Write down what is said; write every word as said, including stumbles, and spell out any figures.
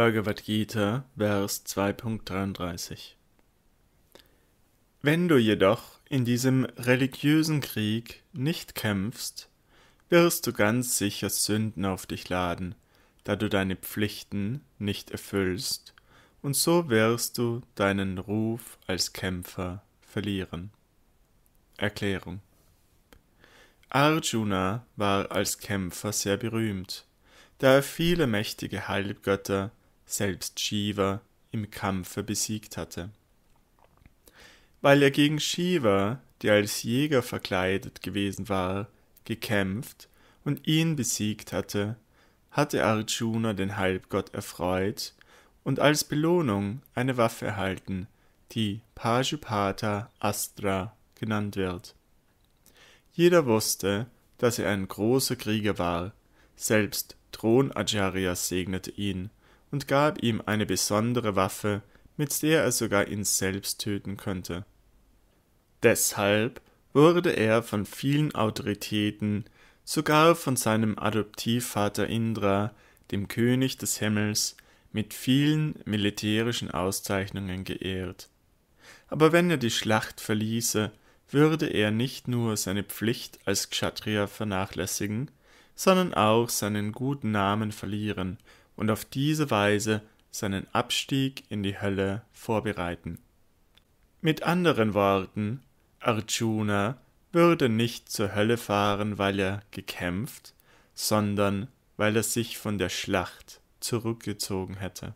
Bhagavad Gita, Vers zwei Punkt dreiunddreißig. Wenn du jedoch in diesem religiösen Krieg nicht kämpfst, wirst du ganz sicher Sünden auf dich laden, da du deine Pflichten nicht erfüllst, und so wirst du deinen Ruf als Kämpfer verlieren. Erklärung: Arjuna war als Kämpfer sehr berühmt, da er viele mächtige Halbgötter, selbst Shiva, im Kampfe besiegt hatte. Weil er gegen Shiva, der als Jäger verkleidet gewesen war, gekämpft und ihn besiegt hatte, hatte Arjuna den Halbgott erfreut und als Belohnung eine Waffe erhalten, die Pashupata Astra genannt wird. Jeder wusste, dass er ein großer Krieger war, selbst Dronacharya segnete ihn und gab ihm eine besondere Waffe, mit der er sogar ihn selbst töten könnte. Deshalb wurde er von vielen Autoritäten, sogar von seinem Adoptivvater Indra, dem König des Himmels, mit vielen militärischen Auszeichnungen geehrt. Aber wenn er die Schlacht verließe, würde er nicht nur seine Pflicht als Kshatriya vernachlässigen, sondern auch seinen guten Namen verlieren und auf diese Weise seinen Abstieg in die Hölle vorbereiten. Mit anderen Worten, Arjuna würde nicht zur Hölle fahren, weil er gekämpft, sondern weil er sich von der Schlacht zurückgezogen hätte.